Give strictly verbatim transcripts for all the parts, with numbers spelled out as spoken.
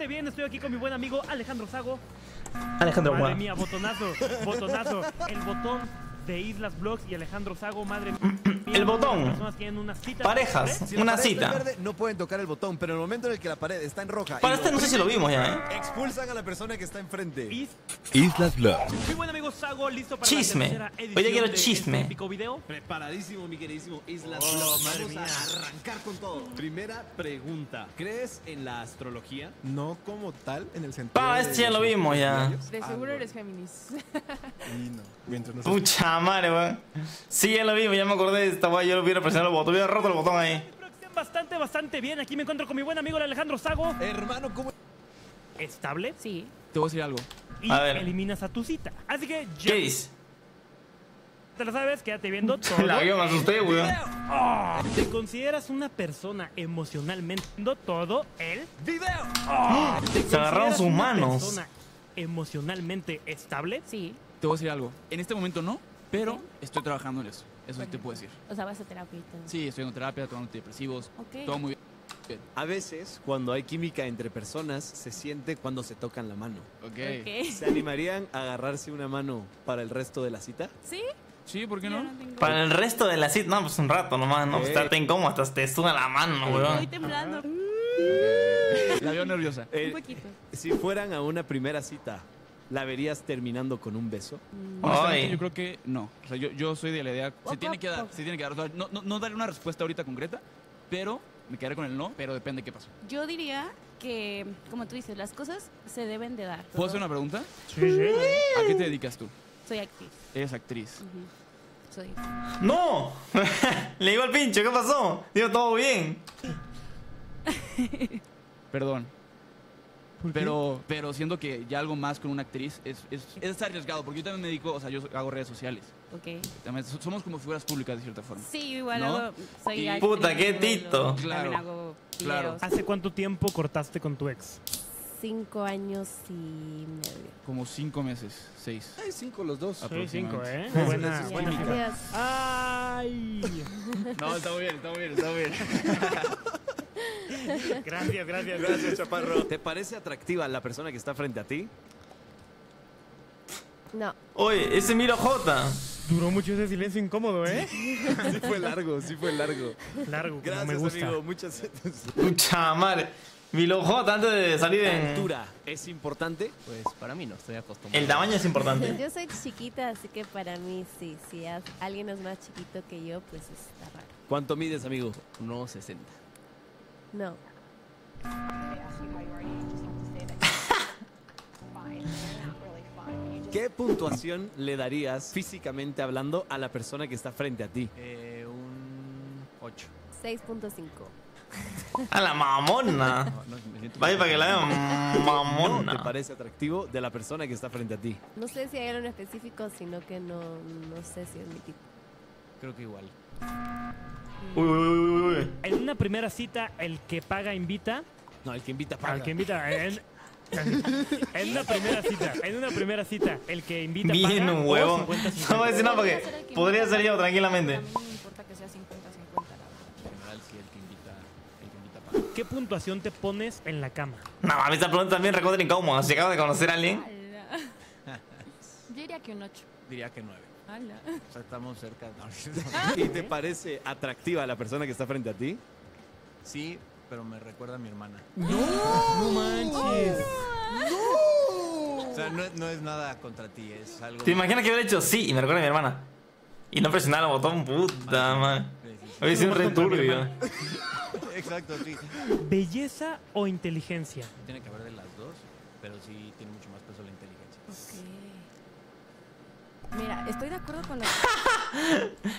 bastante bien, estoy aquí con mi buen amigo Alejandro Sago. Alejandro, madre mía, botonazo, botonazo. El botón de Islas Blocks y Alejandro Sago, madre mía. El botón. Una cita Parejas, si una cita. Verde, no pueden tocar el botón, pero en el momento en el que la pared está en roja. Para este no sé si lo vimos ya, ¿eh? Expulsan a la persona que está enfrente. Is Islas Blocks. Mi buen amigo Sago, listo para chisme. La Hoy ya quiero chisme. Este video. Preparadísimo, mi queridísimo Islas oh, Blocks. Vamos mía. a arrancar con todo. Primera pregunta. ¿Crees en la astrología? No como tal, en el sentido. Para este ya lo vimos ya. De seguro ah, eres Géminis. Y no. Mientras no se... Pucha madre, weón. Sí, ya lo vimos, ya me acordé. Esta guay, yo lo hubiera presionado el botón, hubiera roto el botón ahí. Bastante, bastante bien. Aquí me encuentro con mi buen amigo Alejandro Sago. Hermano, ¿cómo? ¿Estable? Sí. Te voy a decir algo. Y a ver. Eliminas a tu cita. Así que, ¿qué dices? Te lo sabes, quédate viendo todo. La guía me asusté, weón. Oh. ¿Te consideras una persona emocionalmente viendo todo el video? Oh. Se agarraron sus manos. ¿Persona emocionalmente estable? Sí. Te voy a decir algo. En este momento no, pero ¿sí? estoy trabajando en eso. Eso sí te puedo decir. O sea, vas a terapia. Sí, estoy en terapia, tomando antidepresivos. Okay. Todo muy bien. A veces, cuando hay química entre personas, se siente cuando se tocan la mano. Okay. Okay. ¿Se animarían a agarrarse una mano para el resto de la cita? Sí. Sí, ¿por qué no? no tengo... Para el resto de la cita, no, pues un rato nomás, no, okay. Estarte incómodo, hasta te suena la mano, weón. Estoy temblando. Okay. La veo nerviosa. Eh, un poquito. Si fueran a una primera cita, ¿la verías terminando con un beso? Honestamente, yo creo que no. O sea, yo, yo soy de la idea... Se tiene que dar, se tiene que dar. O sea, no, no, no daré una respuesta ahorita concreta, pero me quedaré con el no, pero depende de qué pasó. Yo diría que, como tú dices, las cosas se deben de dar. ¿Puedo hacer una pregunta? Sí, sí. ¿A qué te dedicas tú? Soy actriz. ¿Eres actriz? Uh-huh. Soy. ¡No! Le digo al pincho, ¿qué pasó? Digo, todo bien. Perdón. Pero, pero siento que ya algo más con una actriz es, es, es arriesgado, porque yo también me dedico, o sea, yo hago redes sociales. Ok. También somos como figuras públicas de cierta forma. Sí, igual ¿no? hago, soy actriz. Puta, qué tito. Claro, hago claro. ¿Hace cuánto tiempo cortaste con tu ex? Cinco años y medio. Como cinco meses, seis. Ay, cinco los dos. Sí, cinco, ¿eh? Buena, buena. Gracias. Ay. No, está muy bien, está muy bien, está muy bien. Gracias, gracias, gracias, chaparro. ¿Te parece atractiva la persona que está frente a ti? No. Oye, ese Milo J. Duró mucho ese silencio incómodo, ¿eh? Sí, sí fue largo, sí fue largo. Largo, gracias, como me gusta. Amigo, muchas gracias. Mucha madre. Milo J, antes de salir en... ¿La altura es importante? Pues para mí no, estoy acostumbrado. El tamaño es importante. Yo soy chiquita, así que para mí sí. Si alguien es más chiquito que yo, pues está raro. ¿Cuánto mides, amigo? uno sesenta. No. ¿Qué puntuación le darías físicamente hablando a la persona que está frente a ti? Eh, un ocho. seis punto cinco. A la mamona. No, no, vaya para que la vean mamona. ¿No te parece atractivo de la persona que está frente a ti? No sé si hay algo en específico, sino que no, no sé si es mi tipo. Creo que igual. Uy, uy, uy, uy, uy. En una primera cita, el que paga invita. No, el que invita paga. El que invita. En, en una primera cita, en una primera cita, el que invita Bien, paga. Bien, un huevo. No voy a decir nada porque podría ser yo tranquilamente. A mí no me importa que sea cincuenta cincuenta. ¿Qué puntuación te pones en la cama? No, a mí esta pregunta también recontra incómoda. Si acabas de conocer a alguien. Yo diría que un ocho. Diría que nueve. O sea, estamos cerca. ¿Y te parece atractiva la persona que está frente a ti? Sí, pero me recuerda a mi hermana. ¡No! ¡No manches! ¡No! O sea, no, no es nada contra ti, es algo... ¿Te imaginas que hubiera hecho sí y me recuerda a mi hermana? Y no presionaba el botón, puta, man. Hoy es un re turbio. Exacto, sí. ¿Belleza o inteligencia? Tiene que haber de las dos, pero sí tiene mucho más peso la inteligencia. Ok. Mira, estoy de acuerdo con lo que...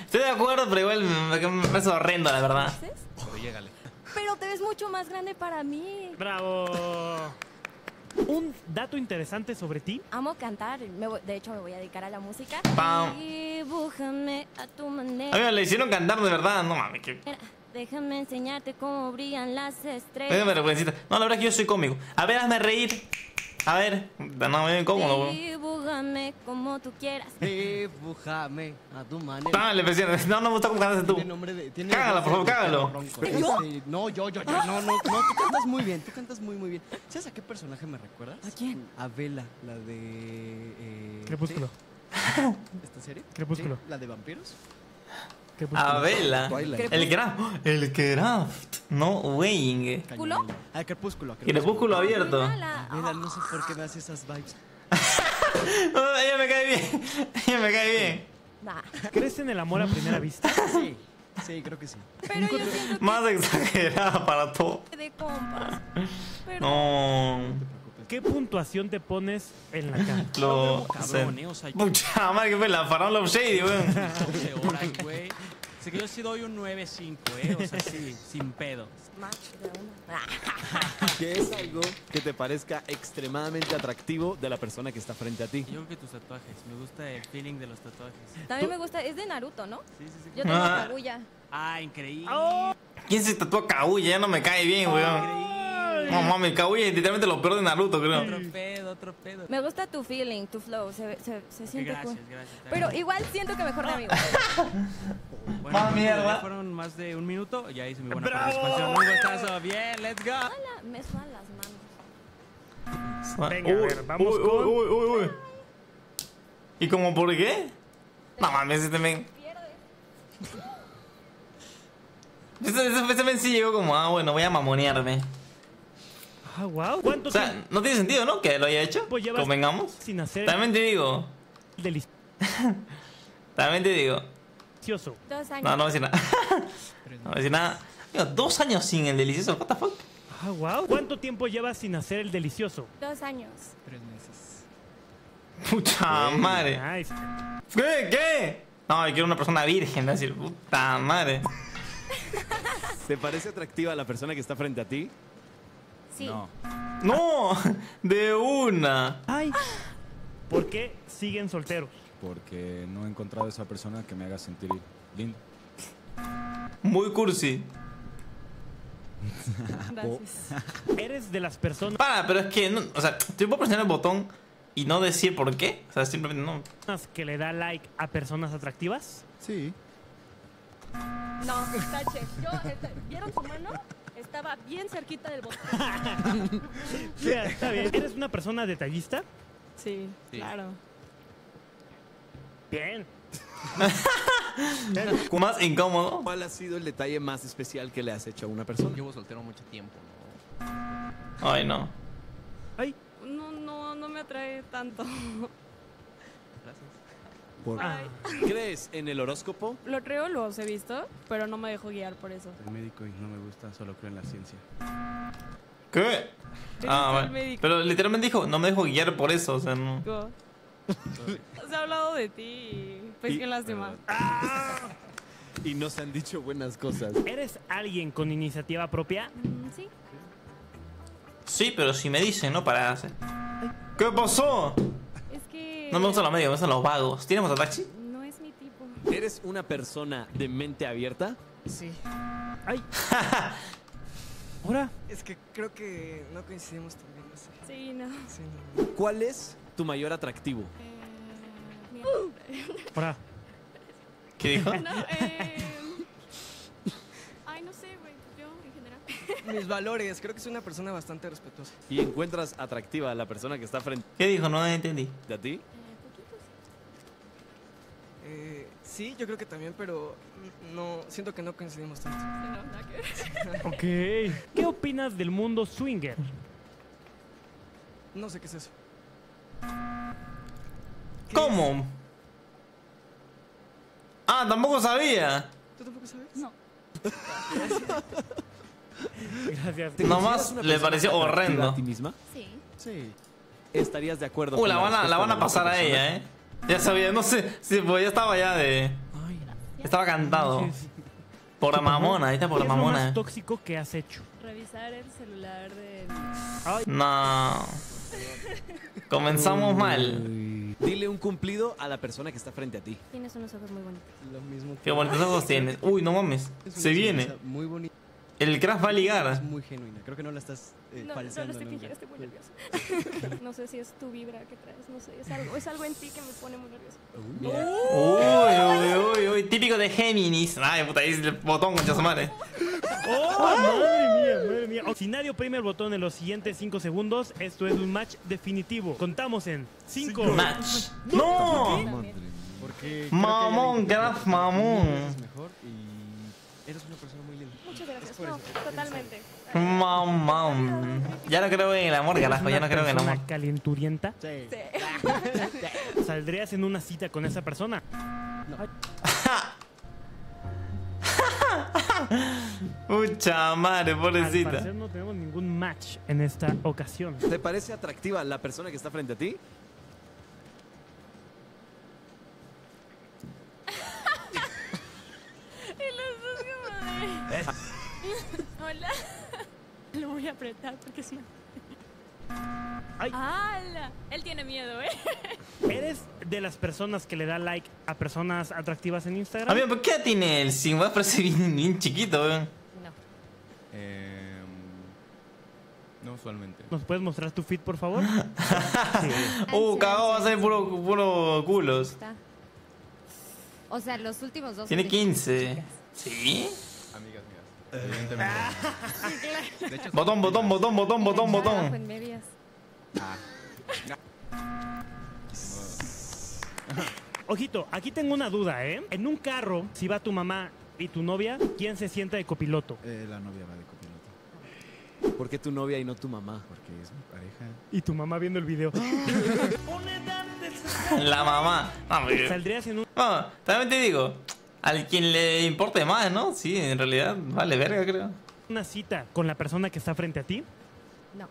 Estoy de acuerdo, pero igual me parece horrendo, la verdad. Pero llégale. Pero te ves mucho más grande para mí. ¡Bravo! Un dato interesante sobre ti. Amo cantar, me voy, de hecho me voy a dedicar a la música. ¡Pam! Dibújame a tu manera. A ver, le hicieron cantar de verdad, no mames. Que... Déjame enseñarte cómo brillan las estrellas. Déjame recuerdencita. No, la verdad es que yo soy cómico. A ver, hazme reír. A ver, no me ven cómo, no, Dibújame como tú quieras. Dibújame a tu manera. Dale, presidente. No, no me gusta cómo cantas tú. Cágala, por favor, cágalo. No, yo, yo, yo. No, no, no. Tú cantas muy bien. Tú cantas muy, muy bien. ¿Sabes a qué personaje me recuerdas? ¿A quién? A Bella, la de... Crepúsculo. ¿Esta serie? Crepúsculo. ¿La de vampiros? A Bella. El Craft. El Craft. No, güey. ¿Crepúsculo? Ah, Crepúsculo. Crepúsculo abierto. Bella, no sé por qué me hace esas vibes. No, ella me cae bien. Ella me cae bien. Nah. ¿Crees en el amor a primera vista? Sí. Sí, creo que sí. Pero yo siento que... Más exagerada para todo. De compas. Pero... No. ¿Qué puntuación te pones en la cara? Lo... Pucha madre, que fue la farándula shady, güey. Así que yo sí doy un nueve cinco, ¿eh? O sea, sí, sin pedo. ¿Qué es algo que te parezca extremadamente atractivo de la persona que está frente a ti? Yo creo que tus tatuajes. Me gusta el feeling de los tatuajes. También me gusta... Es de Naruto, ¿no? Sí, sí, sí. Yo tengo ah. Kaguya. Ah, increíble. Oh. ¿Quién se tatúa Kaguya? Ya no me cae bien, güey. Oh, no, mami, Kaguya es literalmente lo peor de Naruto, creo. Otro pedo, otro pedo. Me gusta tu feeling, tu flow. Se, se, se siente... Gracias, cool. Gracias. Pero bien. Igual siento que mejor de amigos. Bueno, más mierda. Fueron más de un minuto y ahí hice mi buena participación. Un gustazo. Bien, let's go. Me suenan las manos. Venga, uy, a ver, vamos uy, con... Uy, uy, uy. ¿Y cómo por qué? No mames, este men... Ese, ese, ese men sí llegó como, ah, bueno, voy a mamonearme. Ah, wow. ¿Cuánto o sea, tiempo? No tiene sentido, ¿no? Que lo haya hecho. Pues convengamos. Sin hacer... También te digo... Delic... También te digo... Dos años. No, no voy a decir nada. No voy a decir nada. Mira, dos años sin el delicioso. What the fuck? Ah, wow. ¿Cuánto tiempo llevas sin hacer el delicioso? Dos años. Tres meses. Puta hey, madre. Nice. ¿Qué? ¿Qué? No, yo quiero una persona virgen. ¿No? Decir, puta madre. ¿Te parece atractiva la persona que está frente a ti? Sí. No. ¡No! De una. Ay. ¿Por qué siguen solteros? Porque no he encontrado a esa persona que me haga sentir lindo. Muy cursi. Gracias. Eres de las personas... Para, pero es que... No, o sea, te puedo presionar el botón y no decir por qué. O sea, simplemente no. ¿Que le da like a personas atractivas? Sí. No, tache. Yo, esta, ¿vieron su mano? Estaba bien cerquita del botón. Sí, está bien. ¿Eres una persona detallista? Sí, sí. Claro. Bien. Más incómodo. ¿Cuál ha sido el detalle más especial que le has hecho a una persona? Llevo soltero mucho tiempo. ¿No? Ay, no. Ay. No, no, no me atrae tanto. Gracias. ¿Por qué? ¿Crees en el horóscopo? Lo creo, los he visto, pero no me dejo guiar por eso. El médico y no me gusta, solo creo en la ciencia. ¿Qué? Ah, bueno. Pero literalmente dijo, no me dejo guiar por eso, o sea, no. ¿Cómo? Se ha hablado de ti. Pues qué lástima. Y nos han dicho buenas cosas. ¿Eres alguien con iniciativa propia? Mm, sí. Sí, pero si me dicen, no para hacer. ¿Qué pasó? Es que... No me gustan los medios, me gustan los vagos. ¿Tienes mototaxi? No es mi tipo. ¿Eres una persona de mente abierta? Sí. Ay. ¿Ahora? Es que creo que no coincidimos también, no sé. Sí, no. Sí, no. ¿Cuál es tu mayor atractivo? Eh, uh. ¿Qué dijo? No, eh... Ay, no sé, güey. Yo, en general. Mis valores. Creo que soy una persona bastante respetuosa. ¿Y encuentras atractiva a la persona que está frente? ¿Qué dijo? No entendí. ¿De ti? Eh, poquito, sí. Eh, sí, yo creo que también, pero no... Siento que no coincidimos tanto. No, nada que ver. Ok. ¿Qué opinas del mundo swinger? No sé qué es eso. ¿Cómo? Ah, tampoco sabía. ¿Tú tampoco sabes? No. Gracias. Nomás le pareció horrendo. ¿A ti misma? Sí. Sí. ¿Estarías de acuerdo? Uh, la van a, la van a pasar a ella, ¿eh? Ya sabía, no sé. Sí, pues ya estaba ya de... Estaba cantado. Por la mamona, ahí está por la mamona. ¿Qué es lo más tóxico que has hecho? Revisar el celular de... No. Comenzamos mal. Dile un cumplido a la persona que está frente a ti. Tienes unos ojos muy bonitos. Lo mismo que... Qué bonitos ojos tienes. Uy, no mames. Se viene. Muy bonito. El crash va a ligar. Es muy genuina, creo que no la estás eh, no, falseando. No, no, estoy fingiendo, estoy muy nerviosa. No sé si es tu vibra que traes, no sé, es algo, es algo en ti que me pone muy nerviosa. Oh, uy, uy, uy, típico de Géminis. Ay, puta, ahí es el botón, concha su madre. Oh, madre mía, madre mía. Si nadie oprime el botón en los siguientes cinco segundos, esto es un match definitivo. Contamos en cinco. Match. No. no. Porque mamón, graf, mamón. Es mejor y eres una persona muy linda. Muchas gracias, no, totalmente. Mam, mam. Ya no creo en el amor, carajo, ya no creo en el amor. ¿Calenturienta? Sí. sí. ¿Saldrías en una cita con esa persona? No. Pucha madre, pobrecita. Al parecer no tenemos ningún match en esta ocasión. ¿Te parece atractiva la persona que está frente a ti? Hola. Lo voy a apretar porque es una... ¡Ay! ¡Ala! Él tiene miedo, ¿eh? ¿Eres de las personas que le da like a personas atractivas en Instagram? A ver, ¿por qué tiene el sin? Va parece bien, bien chiquito, ¿eh? No. Eh, no usualmente. ¿Nos puedes mostrar tu feed, por favor? sí. ¡Uh, cagado! Va a ser puro, puro culos. O sea, los últimos dos... Tiene quince. ¿Sí? Amigas mías. Evidentemente. De hecho, botón, botón, botón, botón, botón, botón. Ojito, aquí tengo una duda, ¿eh? En un carro, si va tu mamá y tu novia, ¿quién se sienta de copiloto? Eh, la novia va de copiloto. ¿Por qué tu novia y no tu mamá? Porque es mi pareja. Y tu mamá viendo el video. La mamá. Saldrías en un... No, también te digo... Al quien le importe más, ¿no? Sí, en realidad vale verga, creo. ¿Una cita con la persona que está frente a ti? No.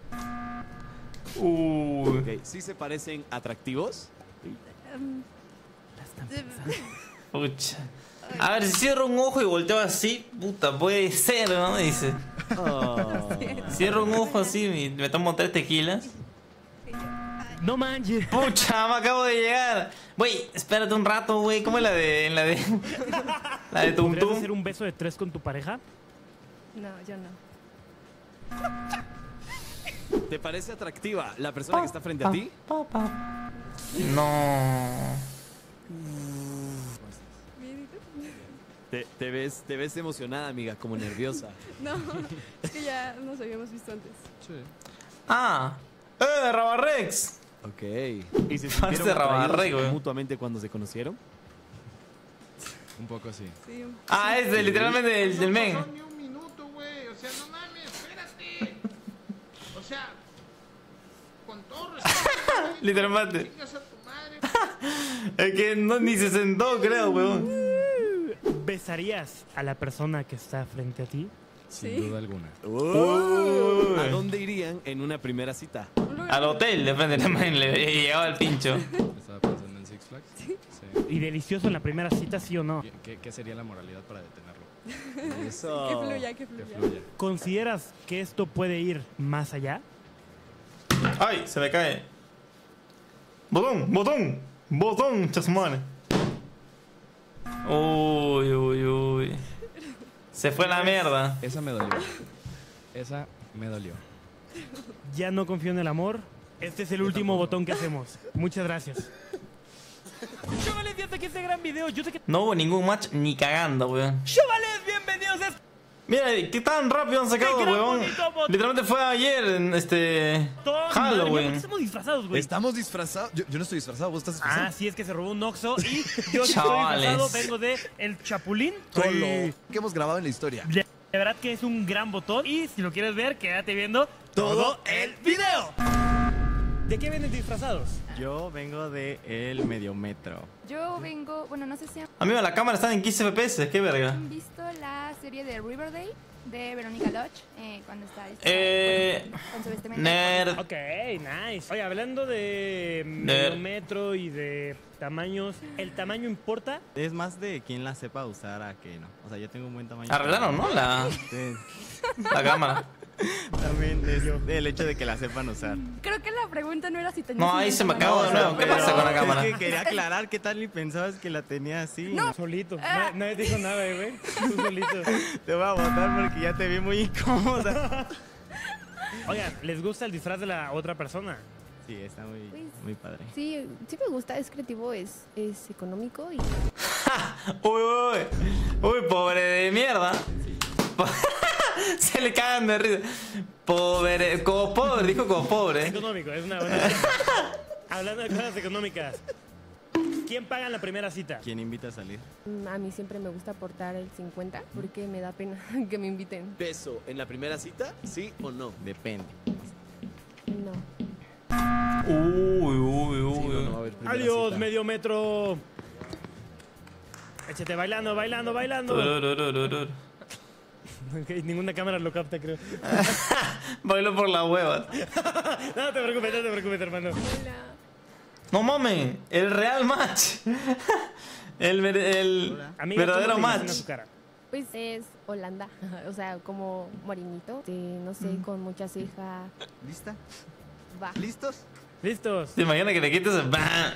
Uy. Okay. ¿Sí se parecen atractivos? Um, Pucha. A ver, si cierro un ojo y volteo así, puta, puede ser, ¿no? Me dice. Oh. Cierro un ojo así y me tomo tres tequilas. No manches. Pucha, me acabo de llegar. Güey, espérate un rato, güey. ¿Cómo es la de... la de... la de Tum Tum? ¿Podrías hacer un beso de tres con tu pareja? No, yo no. ¿Te parece atractiva la persona pa, que está frente pa, a ti? Pa, pa. No. Te, te, ves, te ves emocionada, amiga, como nerviosa. No, es que ya nos habíamos visto antes. Sí. Ah. ¡Eh, Rabarrex! Ok. ¿Y se sintieron mutuamente cuando se conocieron? Un poco así. Sí. Ah, es de, literalmente el del men. No pasó ni un minuto, güey. O sea, no mames, espérate. O sea, con todo respeto. Literalmente. Es que no, ni se sentó, creo, weón. ¿Besarías a la persona que está frente a ti? Sin ¿Sí? duda alguna. Oh. ¿A dónde irían en una primera cita? Al hotel, depende de la le llegaba el pincho. Estaba pensando en Six Flags. Sí. Sí. ¿Y delicioso en la primera cita, sí o no? ¿Qué, qué sería la moralidad para detenerlo? Eso. Que fluya, que fluya. Que fluya. ¿Consideras que esto puede ir más allá? ¡Ay! Se me cae. ¡Botón! ¡Botón! ¡Botón! ¡Chasmane! ¡Uy, uy, uy! Se fue la mierda. Esa me dolió. Esa me dolió. Ya no confío en el amor. Este es el último botón que hacemos. Muchas gracias. Chavales, ya saqué este gran video. Yo sé que... No hubo ningún match ni cagando, weón. Chavales, bienvenidos a... Mira, qué tan rápido han sacado, weón. Literalmente fue ayer, en este... Halloween. Estamos disfrazados, güey. Estamos disfrazados. Yo, yo no estoy disfrazado, vos estás disfrazado. Ah, sí, es que se robó un Oxxo y yo Chavales. estoy disfrazado. Vengo de El Chapulín. Solo que hemos grabado en la historia. De verdad que es un gran botón y si lo quieres ver, quédate viendo todo el video. ¿De qué vienen disfrazados? Yo vengo de el Mediometro. Yo vengo, bueno, no sé si... Han... Amigo, la cámara está en quince F P S, qué verga. ¿Han visto la serie de Riverdale de Veronica Lodge? Eh, cuando está... Este, eh... Con, con su vestimenta. Nerd. Ok, nice. Oye, hablando de Mediometro y de tamaños, ¿el tamaño importa? Es más de quien la sepa usar a que no. O sea, yo tengo un buen tamaño. Arreglaron, ¿no? La, sí. la cámara. También es el hecho de que la sepan usar. Creo que la pregunta no era si tenías... No, ahí se me acabó de nuevo. ¿Qué pasa con la cámara? Es que quería aclarar qué tal y pensabas que la tenía así. No. Solito. Ah. Nadie dijo nada, ¿eh? Tú solito. Te voy a botar porque ya te vi muy incómoda. Oigan, ¿les gusta el disfraz de la otra persona? Sí, está muy, pues, muy padre. Sí, sí me gusta, es creativo, es, es económico y... ¡Uy, uy! ¡Uy, pobre de mierda! Sí. Se le cagan de risa. Pobre, como pobre, dijo como pobre. Económico, es una buena... Hablando de cosas económicas, ¿quién paga en la primera cita? ¿Quién invita a salir? A mí siempre me gusta aportar el cincuenta porque me da pena que me inviten. ¿Beso en la primera cita? ¿Sí o no? Depende. No. Uy, uy, uy. Sí, no, no, a ver, adiós, cita. Medio metro. Échate bailando, bailando, bailando. Okay, ninguna cámara lo capta, creo. Bailo por la hueva. No te preocupes, no te preocupes, hermano. Hola. No mames, el real match. El, el, el amiga, verdadero match. Pues es Holanda, o sea, como morenito, sí, no sé, mm. con mucha ceja. ¿Lista? Va. ¿Listos? ¿Listos? ¿Te imaginas que le quites el bah?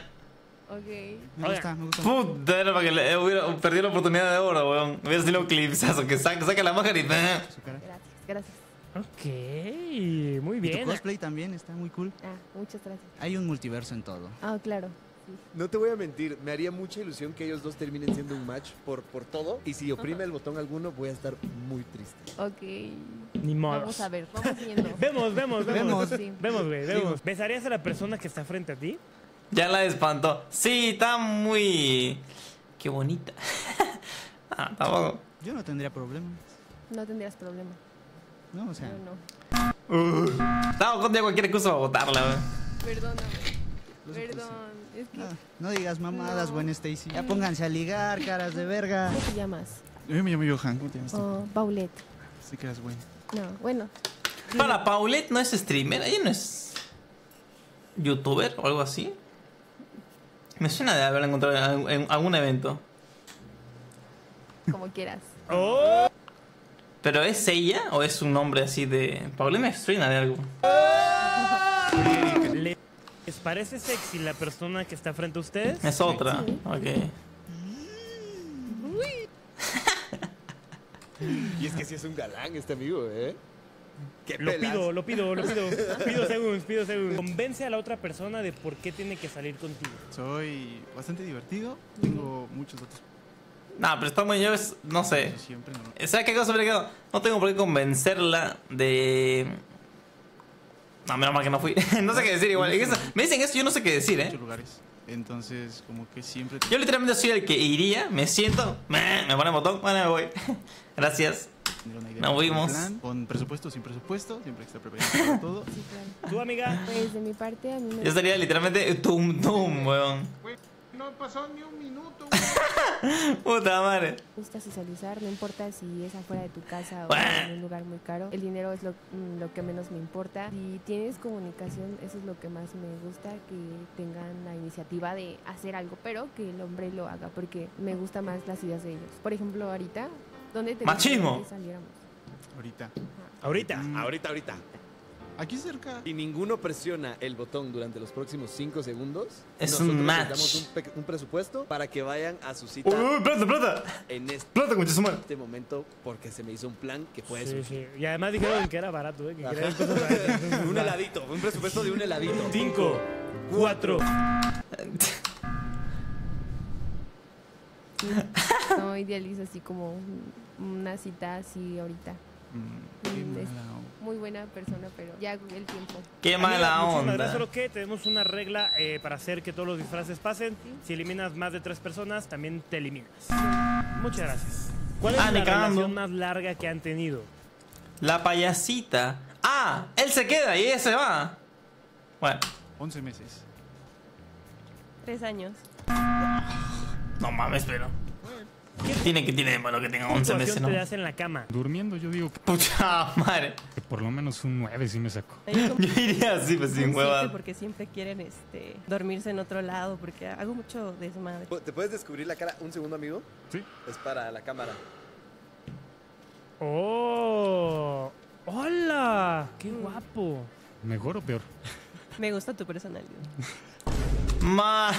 Ok. Me gusta, me gusta. Puta, era para que le, eh, hubiera perdido la oportunidad de oro, weón. Hubiera sido un clipsazo que saca, saca la máscara y bah. Gracias, gracias. Ok, muy bien. Y tu cosplay también está muy cool. Ah, muchas gracias. Hay un multiverso en todo. Ah, claro. No te voy a mentir, me haría mucha ilusión que ellos dos terminen siendo un match por, por todo. Y si oprime el botón alguno, voy a estar muy triste. Ok. Ni modo. Vamos a ver, vamos viendo. Vemos, vemos, vemos. Sí. Vemos, güey, vemos. ¿Besarías a la persona que está frente a ti? Ya la espantó. Sí, está muy... Qué bonita. Ah, tampoco. Yo no tendría problemas. No tendrías problemas. No, o sea... No, no. Estaba contigo cualquier cosa para botarla, güey. Perdóname. Perdón, es que... No, no digas mamadas, no. Buen Stacy. Ya pónganse a ligar, caras de verga. ¿Cómo te llamas? Yo me llamo Johan, ¿cómo te llamas? Oh, Paulette. Sí que eras buena. No, bueno. Para, Paulette no es streamer, ella no es... ¿Youtuber o algo así? Me suena de haberla encontrado en algún evento. Como quieras. Oh. ¿Pero es ella o es un nombre así de... Paulette me suena de algo. ¿Les parece sexy la persona que está frente a ustedes? Es otra, sí. Ok. Y es que sí es un galán este amigo, ¿eh? ¿Qué lo pelas? pido, lo pido, lo pido. Pido segundos, pido segundos. Convence a la otra persona de por qué tiene que salir contigo. Soy bastante divertido, tengo muchos otros. Nah, pero está muy yo, es, no sé. Siempre no. ¿Sabes qué cosa? No tengo por qué convencerla de... No, menos mal que no fui. No sé qué decir igual. Me dicen eso, yo no sé qué decir, ¿eh? Lugares. Entonces, como que siempre... Yo literalmente soy el que iría, me siento, me pone el botón, bueno, me voy. Gracias. Nos vimos. Con presupuesto, sin presupuesto, siempre está preparado para todo. Sí, claro. ¿Tú, amiga? Pues, de mi parte, a mí me... Yo estaría literalmente tum tum, weón. No pasó ni un minuto, güey. Puta madre. Me gusta socializar, no importa si es afuera de tu casa o bueno. En un lugar muy caro. El dinero es lo, lo que menos me importa. Si tienes comunicación, eso es lo que más me gusta, que tengan la iniciativa de hacer algo, pero que el hombre lo haga, porque me gustan más las ideas de ellos. Por ejemplo, ahorita, ¿dónde te machismo que saliéramos? Ahorita. Ah. Ahorita, mm. ahorita, ahorita. Aquí cerca. Y ninguno presiona el botón durante los próximos cinco segundos. Es un match. Damos un, un presupuesto para que vayan a su cita. ¡Uy, uy, plata, plata! En este, plata, en este momento, porque se me hizo un plan que puede ser. Sí, sí. Y además dijeron que era barato, ¿eh? Que querían cosas baratas. Un heladito, un presupuesto de un heladito. Cinco, cuatro. No idealizo así como una cita así ahorita. Mm, es muy buena persona, pero ya el tiempo. Qué mala amiga, onda. Gracias, solo que tenemos una regla eh, para hacer que todos los disfraces pasen. ¿Sí? Si eliminas más de tres personas, también te eliminas. Sí. Muchas gracias. ¿Cuál es ah, la relación cagando. más larga que han tenido? La payasita. Ah, él se queda y ella se va. Bueno, once meses. tres años. No mames, pero... ¿Qué tiene que tiene de malo que tenga once meses, no? ¿Qué te das en la cama? Durmiendo, yo digo... ¡Pucha madre! Que por lo menos un nueve sí me sacó. Yo iría así, pues sin hueva. Porque siempre quieren este, dormirse en otro lado, porque hago mucho desmadre. ¿Te puedes descubrir la cara un segundo, amigo? Sí. Es para la cámara. ¡Oh! ¡Hola! ¡Qué guapo! ¿Mejor o peor? Me gusta tu personalidad. Ma,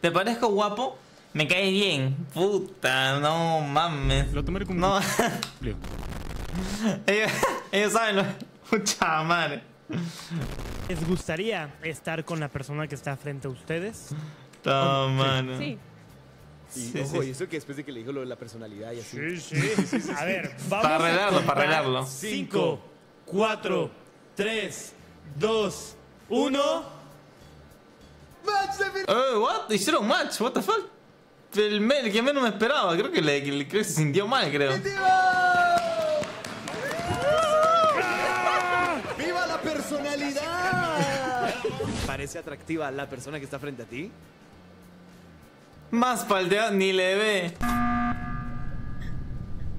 ¿te parezco guapo? Me caes bien. Puta, no mames. Lo tomaré como no. ellos, ellos saben lo... Pucha madre. ¿Les gustaría estar con la persona que está frente a ustedes? Toma, no. Sí. Sí, sí, ojo, sí. Y eso que después de que le dijo lo de la personalidad y así. Sí, sí, sí, sí, sí. A ver, vamos para arreglarlo, para arreglarlo. cinco, cuatro, tres, dos, uno. ¡Match! Oh, what? Hicieron match, what the fuck? El, el que menos me esperaba, creo que le, le creo que se sintió mal, creo. ¡Viva la personalidad! ¿Parece atractiva la persona que está frente a ti? Más paldeado ni le ve.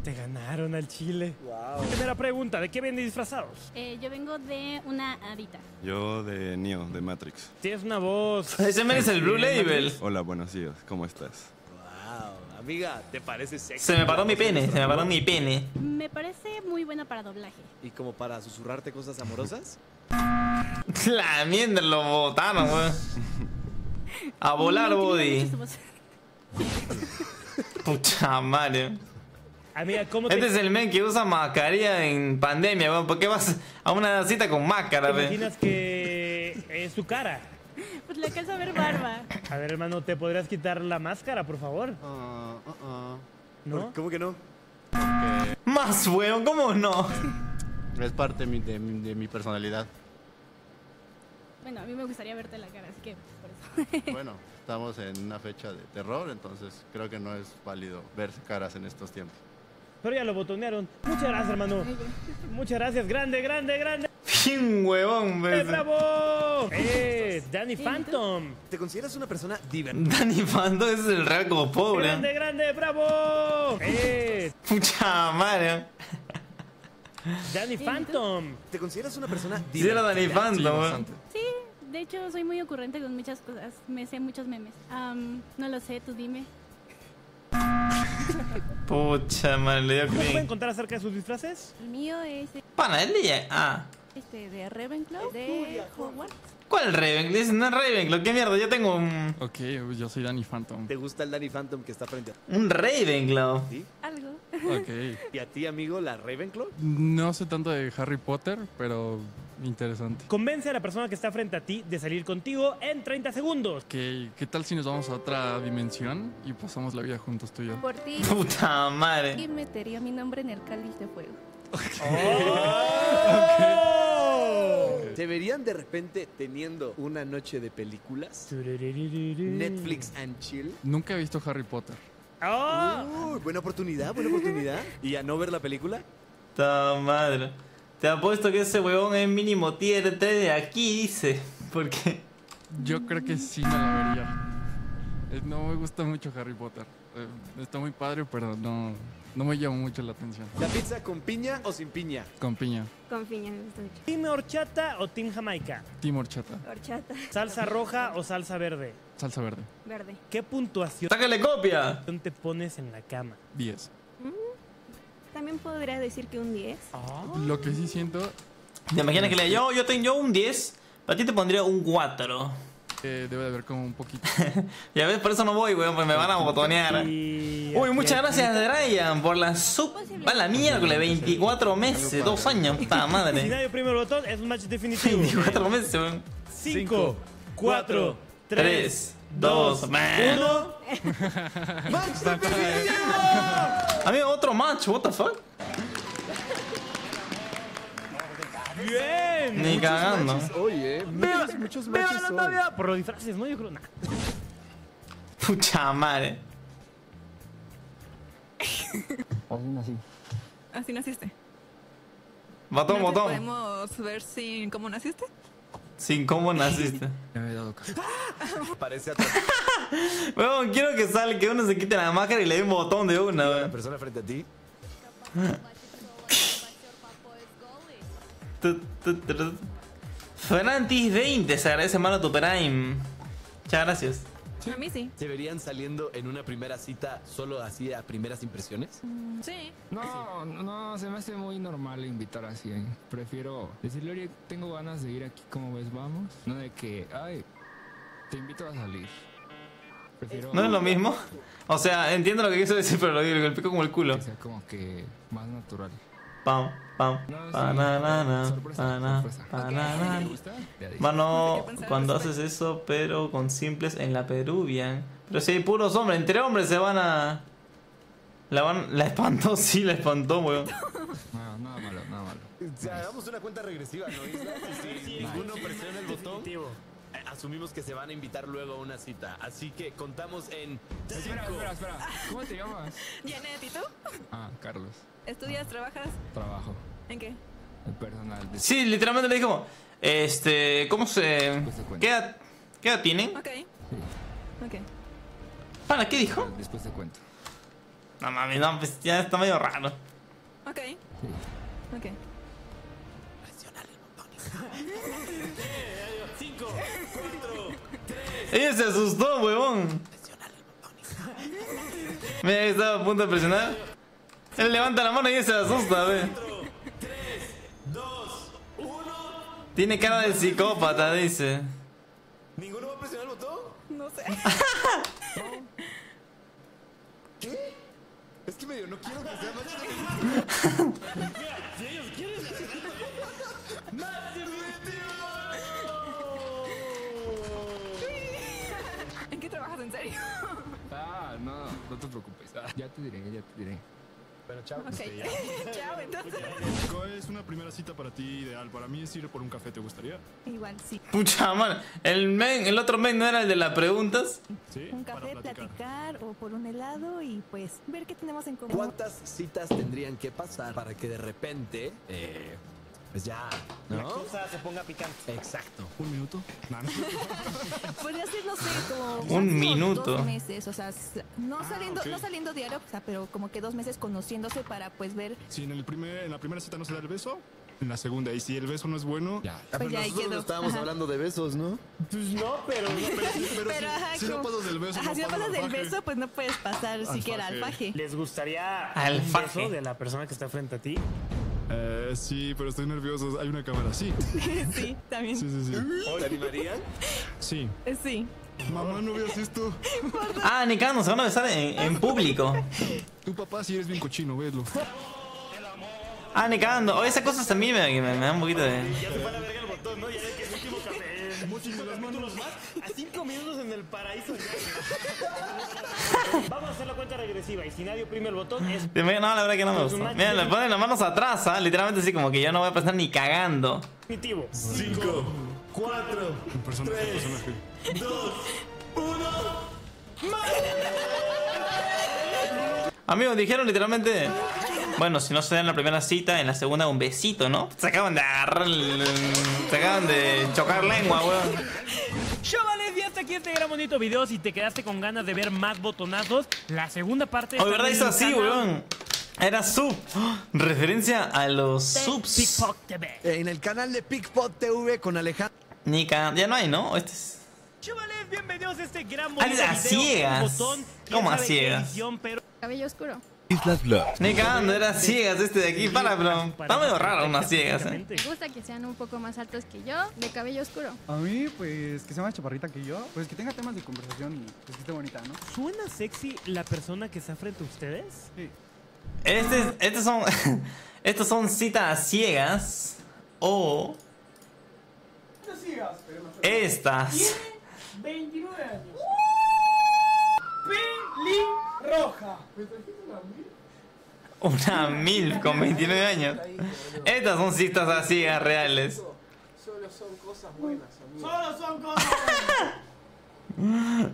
Te ganaron al chile. Wow. Primera pregunta, ¿de qué vienen disfrazados? Eh, yo vengo de una hadita. Yo de Neo, de Matrix. Tienes una voz. Ese men es el Blue Label. Hola, buenos días, ¿cómo estás? Wow, amiga, ¿te parece sexy? Se me paró mi pene, se me paró mi pene. Me parece muy buena para doblaje. ¿Y como para susurrarte cosas amorosas? La mierda, lo botaron, güey. A volar, body. Pucha madre. Amiga, ¿cómo te... Este es el men que usa mascarilla en pandemia, weón. ¿Por qué vas a una cita con máscara, weón? ¿Te imaginas que es su cara? Pues le alcanza a ver barba. A ver, hermano, ¿te podrías quitar la máscara, por favor? Uh, uh, uh. ¿No? ¿Cómo que no? Okay. Más, weón, ¿cómo no? Es parte de mi, de, de mi personalidad. Bueno, a mí me gustaría verte la cara, así que... Bueno, estamos en una fecha de terror, entonces creo que no es válido ver caras en estos tiempos. Pero ya lo botonearon. Muchas gracias, hermano. Muchas gracias. Grande, grande, grande. ¡Bien huevón, güey! ¡Bravo! ¡Eh! ¡Danny Phantom! ¿Te consideras una persona divertida? Danny Phantom es el real como pobre. ¡Grande, grande, bravo! ¡Eh! ¡Pucha madre! ¡Danny Phantom! ¿Te consideras una persona divertida? Sí, era Danny Phantom, güey. Sí. De hecho, soy muy ocurrente con muchas cosas. Me sé muchos memes. Um, no lo sé, tú dime. Pucha madre, yo creo. ¿Me pueden contar acerca de sus disfraces? El mío es... Pana, el D J. Ah. Este, de Ravenclaw, de Hogwarts. ¿Cuál Ravenclaw? No es Ravenclaw, qué mierda, yo tengo un... Ok, yo soy Danny Phantom. ¿Te gusta el Danny Phantom que está frente a...? Un Ravenclaw. ¿Sí? Algo. Ok. ¿Y a ti, amigo, la Ravenclaw? No sé tanto de Harry Potter, pero... interesante. Convence a la persona que está frente a ti de salir contigo en treinta segundos. ¿Qué, qué tal si nos vamos a otra dimensión y pasamos la vida juntos tú y yo? Por ti. Puta madre. Y metería mi nombre en el cáliz de fuego. Okay. Oh. Okay. Okay. ¿Te verían de repente teniendo una noche de películas? Netflix and chill. Nunca he visto Harry Potter. Oh. Uh, buena oportunidad, buena oportunidad. ¿Y a no ver la película? Ta madre. Te apuesto que ese huevón es mínimo tier tres de aquí, dice. Porque yo creo que sí me la vería. No me gusta mucho Harry Potter. Está muy padre, pero no, no me llama mucho la atención. ¿La pizza con piña o sin piña? Con piña. Con piña, me gusta mucho. ¿Team horchata o team jamaica? Team horchata. Horchata. ¿Salsa roja o salsa verde? Salsa verde. Verde. ¿Qué puntuación? ¡Sácale copia! ¿Te pones en la cama? diez. También podría decir que un diez. Oh. Lo que sí siento... ¿Te imaginas que le yo, yo tengo yo un diez? Para ti te pondría un cuatro. Eh, debe de haber como un poquito. Ya ves, por eso no voy, weón, porque me van a botonear. Y... Uy, muchas gracias, Ryan, por la sub... Va la miércoles, veinticuatro meses, dos años, puta madre. Si nadie oprime el botón, es un match definitivo. veinticuatro meses, weón. cinco, cuatro, tres, dos, uno... ¡Match definitivo! Amigo, otro match, what the fuck. Bien. Ni cagando. Oye, muchos, muchos matches hoy. Viva la Navidad. Por los disfraces, no, yo creo nada. Pucha madre. Así nací. Así naciste. Batón, batón. ¿Podemos ver sin cómo naciste? Sin cómo naciste. Me había dado cuenta. Parece atrás. Bueno, quiero que salga, que uno se quite la máscara y le dé un botón de una, weón. La persona frente a ti. Fernantis veinte, se agradece, mano, tu Prime. Muchas gracias. Sí. A mí sí. ¿Se verían saliendo en una primera cita solo así a primeras impresiones? Mm, sí. No, sí. no, se me hace muy normal invitar así. ¿eh? Prefiero decirle, oye, tengo ganas de ir aquí, ¿cómo ves? Vamos. No de que, ay, te invito a salir. Prefiero... ¿No es lo mismo? O sea, entiendo lo que quiso decir, pero lo digo, el pico como el culo. O sea, como que más natural. Pam, pam, pananana, pananana, pananana. Mano, cuando haces eso, pero con simples en la Peruvian. Pero si hay puros hombres, entre hombres se van a... La van... La espantó, sí, la espantó, weón. No, nada malo, nada malo. O sea, hagamos una cuenta regresiva, ¿no? Si sí, ninguno sí, sí, presiona el botón, asumimos que se van a invitar luego a una cita. Así que contamos en... Espera, espera, espera. ¿Cómo te llamas? Janet, ¿y tú? Ah, Carlos. ¿Estudias, ah, trabajas? Trabajo. ¿En qué? El personal de... Sí, literalmente le dije como... Este... ¿Cómo se...? Pues ¿Qué edad, ¿Qué edad tienen? Ok. Sí. Ok. ¿Para qué dijo? Después te cuento. No mames, no, pues ya está medio raro. Ok. Sí. Ok. Presionar el botón. cinco, cuatro, tres. Ella se asustó, huevón. Presionar el botón. Mira, estaba a punto de presionar. Él levanta la mano y se asusta, ve. cuatro, tres, dos, uno. Tiene cara de psicópata, dice. ¿Ninguno va a presionar el botón? No sé. ¿Qué? Es que medio no quiero que sea más. Mira, si ellos quieren. ¡Más divertido! ¿En qué trabajas, en serio? Ah, no, no te preocupes. Ah, ya te diré, ya te diré. Pero chao. Okay. Chao, entonces. ¿Cuál es una primera cita para ti ideal? Para mí es ir por un café, ¿te gustaría? Igual, sí. Pucha, man. El men, el otro men no era el de las preguntas. Sí, un café, para platicar. platicar o por un helado y pues ver qué tenemos en común. ¿Cuántas citas tendrían que pasar para que de repente, eh, pues ya, ¿no? La cosa se ponga picante. Exacto. ¿Un minuto? No, no. Podría ser, no sé, como... Un minuto. Dos meses, o sea, no, ah, saliendo, okay. no saliendo diario, o sea, pero como que dos meses conociéndose para, pues, ver... Si en, el primer, en la primera cita no se da el beso, en la segunda. Y si el beso no es bueno, ya. Pues pero ya nosotros no estábamos ajá. hablando de besos, ¿no? Pues no, pero... No, pero, sí, pero, pero si, ajá, si no pasas del beso, ajá, no si no pasas del beso, pues no puedes pasar al siquiera faje. al faje. ¿Les gustaría al un faje. beso de la persona que está frente a ti? Eh, sí, pero estoy nervioso. Hay una cámara, sí. Sí, también. Sí, sí, sí. ¿Te animarían? Sí. Sí. Mamá, no veas esto. Ah, Nicano, se van a besar en, en público. Tu papá sí eres bien cochino, vedlo. Ah, Nicano. Oye, esas cosas a mí me, me, me dan un poquito de... Ya se van a verga el botón, ¿no? Ya ves que es el último café. Muchos capítulos más. A cinco minutos en el paraíso. Vamos a hacer la cuenta regresiva y si nadie oprime el botón es... No, la verdad que no me gusta. Mira, le ponen las manos atrás, ¿eh? Literalmente así como que yo no voy a pasar ni cagando. cinco, cuatro, tres, dos, uno... Amigos, dijeron literalmente... Bueno, si no se dan la primera cita, en la segunda un besito, ¿no? Se acaban de agarrar... Se acaban de chocar lengua, weón. Yo, vale, y hasta aquí este gran bonito video. Si te quedaste con ganas de ver más botonazos, la segunda parte... Oh, de verdad, hizo así, weón. Era sub. ¡Oh! Referencia a los subs. PicPockTV. En el canal de PicPockTV con Alejandro... Nica, ya no hay, ¿no? Este es... Chavales, bienvenidos a este gran bonito video. A ciegas. ¿Cómo a ciegas? Cabello oscuro. Islas Blocks. Nica, no eran ciegas este de aquí. Para, pero está medio raro unas ciegas, eh. Me gusta que sean un poco más altos que yo, de cabello oscuro. A mí, pues, que sea más chaparrita que yo. Pues que tenga temas de conversación y pues, que esté bonita, ¿no? ¿Suena sexy la persona que está frente a ustedes? Sí. Este, estos son... estos son citas ciegas. O... Estas. veintinueve años. Peli roja. Una mil con veintinueve años. Estas son citas así reales. Solo son cosas buenas, amigo. Solo son cosas buenas.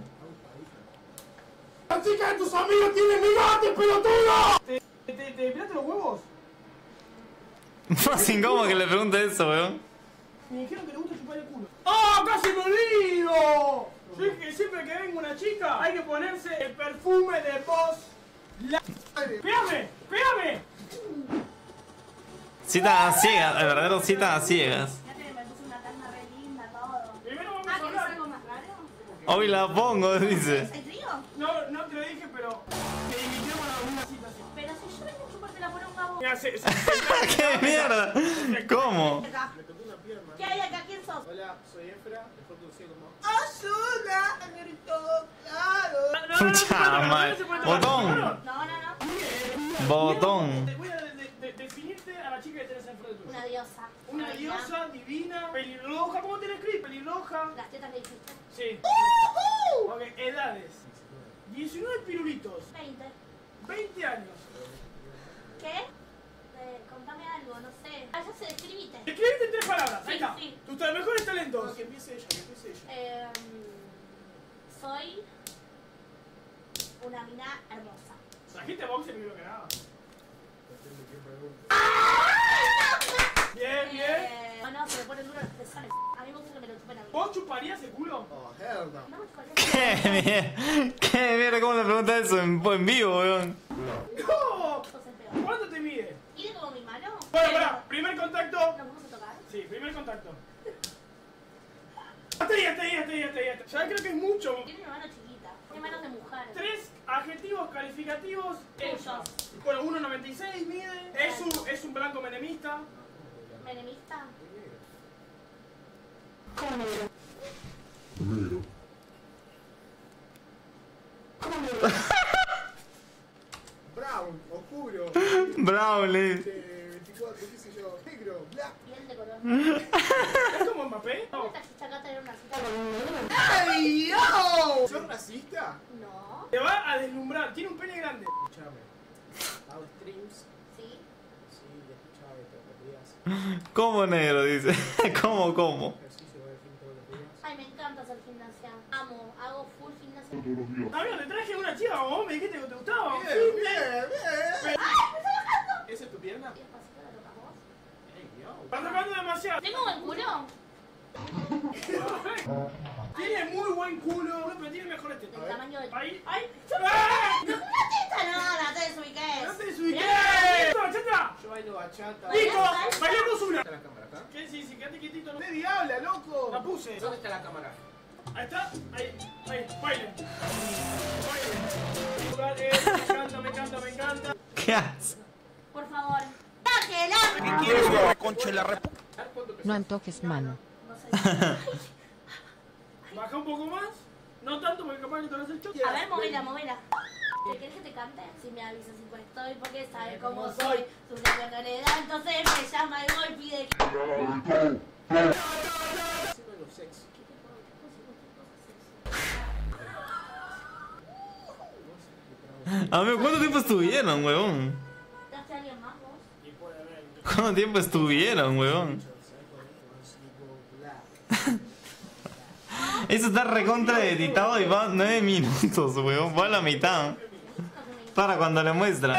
La chica de tus amigos tiene bigote, pelotudo. ¿Te, te, te, te miraste los huevos? Más incómodo que le pregunte eso, weón. Me dijeron que le gusta chupar el culo. ¡Ah, casi me olvido! Sí, que siempre que venga una chica hay que ponerse el perfume de voz. La... ¡Pégame! ¡Pégame! Citas a ciegas, el verdadero citas a ciegas. Ya te me puse una carne re linda, todo. Primero vamos a hablar. ¿Ah, que es algo más raro? Hoy la pongo, dice. ¿Te digo? No, no te lo dije, pero te invitemos a alguna cita. Pero si yo vengo a chuparte la poronga vos. Mira, se, se, se, ¿qué mierda? ¿Cómo? ¿Qué hay acá? ¿Quién sos? Hola, soy Efra, estoy produciendo como... ¡Ayuda! ¡Agrido! ¡Claro! No, no, no, ¡botón! No, no, no. ¡Botón! Te voy a definirte a la chica que tenés enfrente de tu. Una diosa. Una diosa divina, pelirroja. ¿Cómo te la escribís? Pelirroja. Las tetas le dijiste. Sí. Ok, edades. diecinueve pirulitos. veinte. veinte años. ¿Qué? Contame algo, no sé. Ah, ya se describiste. Describiste en tres palabras. Sí, ahí está. Sí. Tus mejores talentos. No, que empiece ella, que empiece ella. Eh, soy una mina hermosa. ¿Trajiste boxer primero que nada? Bien, bien. Eh, no, no, se me ponen duras los pezones. A mí me gusta que me lo chupen a mí. ¿Vos chuparías el culo? Oh, hell no. No me chuparías. ¿Qué mierda? ¿Qué mierda? ¿Cómo te preguntas eso en, en vivo, weón? No. No. ¿Cuánto te mide? Mide como mi mano. Bueno, pará, primer contacto. ¿Nos vamos a tocar? Sí, primer contacto. Hasta ahí, hasta ahí, hasta ahí, hasta ahí. Ya creo que es mucho. Tiene una mano chiquita, tiene manos de mujer. Tres adjetivos calificativos. Bueno, uno noventa y seis mide. Es un, es un blanco menemista. ¿Menemista? ¿Cómo negro? Negro. ¿Cómo negro? Brown, oscuro. Brown, veinticuatro, qué sé yo, negro, black. Piel de color. ¿Es como Mbappé? ¿Cómo te asiste acá a tener una cita con un... ¡Ey, yo! ¿Sos racista? No. Te va a deslumbrar, tiene un pene grande. Escuchame. Hago streams. Sí. Sí, te escuchaba todos los días. ¿Cómo negro? Dice. ¿Cómo, cómo? Ay, me encanta hacer gimnasia. Amo, hago full gimnasia. Amigo, te traje una chiva, vos me dijiste que te gustaba. Bien, bien, bien. ¡Ay, me estoy bajando! ¿Esa es tu pierna? ¿Y el pasito la tocas vos? Hey, yo. Estás tocando demasiado. ¿Tengo buen culo? Tiene muy buen culo, pero tiene mejores tetas. El tamaño del... ¡Ay! ¡Ay! ¡No, una teta! No, no te desubiques. ¡No te desubiques! ¡Bachata! Yo bailo bachata. ¡Listo! ¡Bailamos una! ¿Está la cámara acá? ¿Qué? Sí, sí, quédate quietito. ¡Qué diabla, loco! La puse. ¿Dónde está la cámara? Ahí está. Ahí, ahí, baile. Baile. Me encanta, me encanta, me encanta. ¿Qué haces? Por favor. ¡Táquela! ¿Qué quieres, la concha y la rep... No antojes, mano. No sé. Baja un poco más, no tanto porque capaz que te vas a hacer choque. A ver, movela, movela. ¿Te querés que te cante? Si me avisas y pues estoy, porque sabes cómo soy. Su nombre no le da, entonces me llama el golpe y de que... A ver, ¿cuánto tiempo estuvieron, huevón? ¿Te hace alguien más vos? ¿Cuánto tiempo estuvieron, huevón? Eso está recontra editado y va nueve minutos, weón. Va a la mitad. Para cuando le muestra.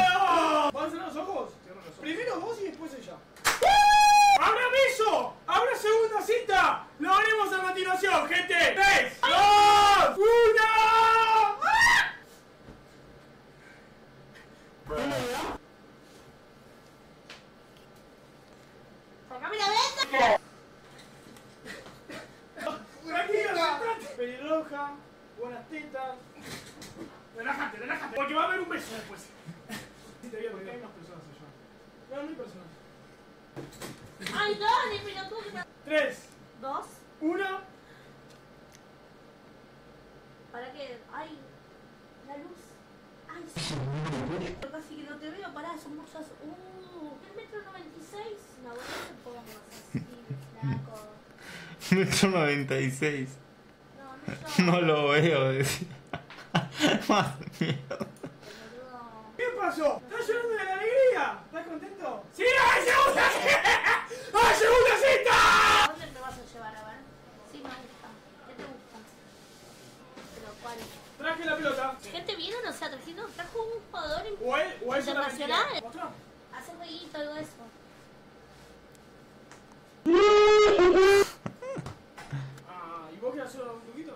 ¿Vas a cerrar los ojos? Primero vos y después ella. ¡Habrá beso! ¡Habrá segunda cita! ¡Lo haremos a continuación, gente! ¡Tres, dos, una! ¡Sacame la venta! Pelirroja, buenas tetas. Relájate, relájate. Porque va a haber un beso después. Si te voy a porque hay más personas allá. No, no hay personas. Ay, dale, pero tú. Tres, dos, una. Para que. Ay, la luz. Ay, sí. Yo casi que no te veo. Pará, son muchas. Uh, ¿qué metro noventa y seis? No, vos no te pongo así, flaco. Metro noventa y seis. No lo veo, decía. Más miedo. ¿Qué pasó? ¿Estás llorando de la alegría? ¿Estás contento? ¡Sí! ¡Hay segunda cita! ¡Hay segunda cita! ¿Dónde te vas a llevar, a ver? Sí, me gusta. ¿Qué te gusta? ¿Pero cuál? Traje la pelota. ¿Gente vieron? O sea, trajimos, trajo un jugador internacional. Hace jueguito, algo de eso. ¿Vos querés hacer un truquito?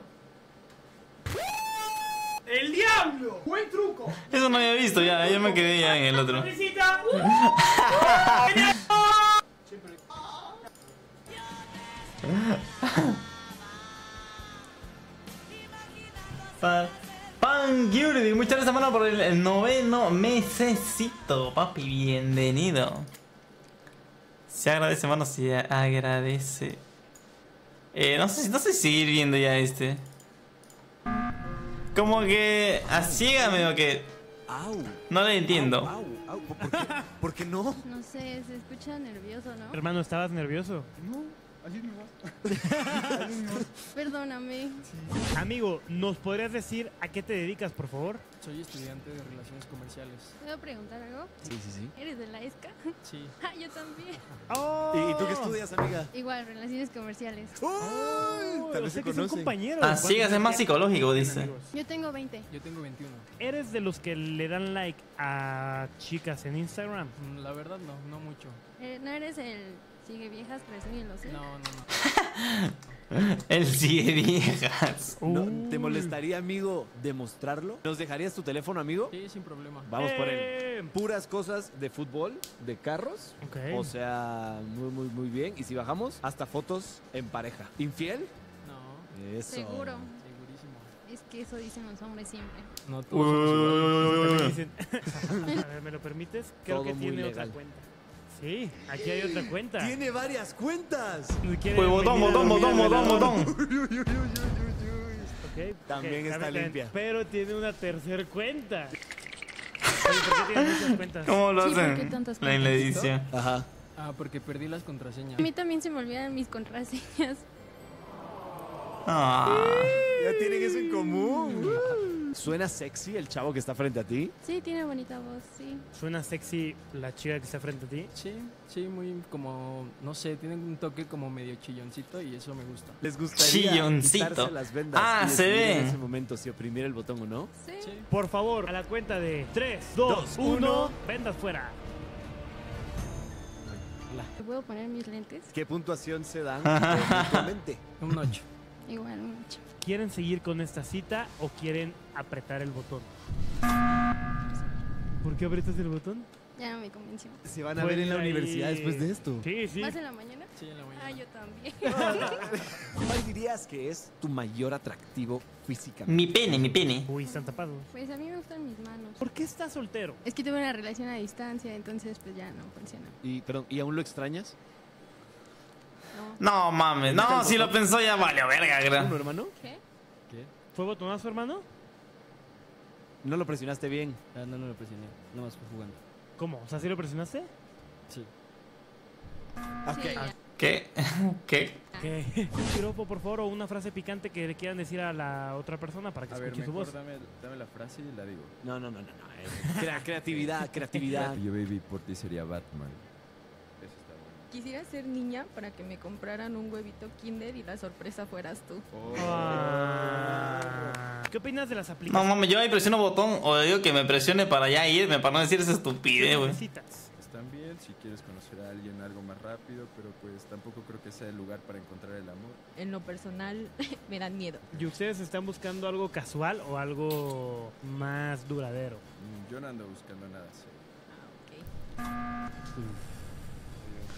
¡El diablo! ¡Buen truco! Eso no había visto ya, yo me quedé ya en el otro. ¡Felicita! ¡Uh! Siempre. fan. Panguri, muchas gracias, hermano, por el noveno mesecito, papi. Bienvenido. Se agradece, hermano, se agradece. Eh, no sé, no sé si seguir viendo ya este. Como que a ciega medio que... No le entiendo. Au, au, au. ¿Por qué? ¿Por qué no? No sé, se escucha nervioso, ¿no? Hermano, ¿estabas nervioso? No, así no más. Perdóname. Sí. Amigo, ¿nos podrías decir a qué te dedicas, por favor? Soy estudiante de Relaciones Comerciales. ¿Puedo preguntar algo? Sí, sí, sí. ¿Eres de la E S C A? Sí. Ah, yo también. Oh. ¿Y tú qué estudias, amiga? Igual, Relaciones Comerciales. Oh, tal vez se conocen. Son compañeros. Ah, sí, es más psicológico, dice. Yo tengo veinte. Yo tengo veintiuno. ¿Eres de los que le dan like a chicas en Instagram? La verdad no, no mucho. Eh, ¿No eres el sigue viejas presúmelo, sí? No, no, no. El sigue viejas. No, ¿te molestaría, amigo, demostrarlo? ¿Nos dejarías tu teléfono, amigo? Sí, sin problema. Vamos eh. por él. Puras cosas de fútbol, de carros. Okay. O sea, muy, muy, muy bien. Y si bajamos, hasta fotos en pareja. ¿Infiel? No. Eso. Seguro. Es que eso dicen los hombres siempre. No todos. Uy, dicen. A ver, ¿me lo permites? Creo todo que tiene legal. Otra cuenta. Sí, aquí hay otra cuenta. Tiene varias cuentas. Pues botón, botón, botón, botón, botón. Okay, también okay, está limpia. Pero tiene una tercera cuenta. ¿Por qué tiene muchas cuentas? ¿Cómo lo hacen? Sí, ¿por qué la inledicia? Ajá. Ah, porque perdí las contraseñas. A mí también se me olvidan mis contraseñas. Ah. Ya tienen eso en común. ¿Suena sexy el chavo que está frente a ti? Sí, tiene bonita voz, sí. ¿Suena sexy la chica que está frente a ti? Sí, sí, muy como, no sé, tienen un toque como medio chilloncito y eso me gusta. ¿Les gustaría chilloncito. Quitarse las vendas? Ah, se ve. En ese momento, si oprimir el botón o no. Sí. Sí. Por favor, a la cuenta de tres, dos, uno, vendas fuera. ¿Te puedo poner mis lentes? ¿Qué puntuación se dan? Un ocho. Igual, un ocho. ¿Quieren seguir con esta cita o quieren apretar el botón? ¿Por qué apretas el botón? Ya no me convenció. ¿Se van a pues ver en la ahí... universidad después de esto? Sí, sí. ¿Más en la mañana? Sí, en la mañana. Ah, yo también. ¿Cuál dirías que es tu mayor atractivo físicamente? Mi pene, mi pene. Uy, están tapados. Pues a mí me gustan mis manos. ¿Por qué estás soltero? Es que tuve una relación a distancia, entonces pues ya no funciona. ¿Y, perdón, ¿y aún lo extrañas? No, mames. No, si lo pensó ya vale, verga, creo. ¿Hermano? ¿Qué? ¿Qué? ¿Fue botonazo, hermano? No lo presionaste bien. Ah, no, no lo presioné. Nomás fue jugando. ¿Cómo? O sea, ¿sí lo presionaste? Sí. Okay. Sí. ¿Qué? ¿Qué? ¿Qué? Un piropo, por favor, o una frase picante que le quieran decir a la otra persona para que a escuche ver, su voz. Dame, dame la frase y la digo. No, no, no, no. no. Crea, creatividad, creatividad. Yo, baby, por ti sería Batman. Quisiera ser niña para que me compraran un huevito Kinder y la sorpresa fueras tú. Oh. Oh. ¿Qué opinas de las aplicaciones? No, mames, yo ahí presiono botón o digo que me presione para ya irme, para no decir esa estupidez, güey. Están bien si quieres conocer a alguien algo más rápido, pero pues tampoco creo que sea el lugar para encontrar el amor. En lo personal, me dan miedo. ¿Y ustedes están buscando algo casual o algo más duradero? Yo no ando buscando nada serio. Ah, ok. Uf.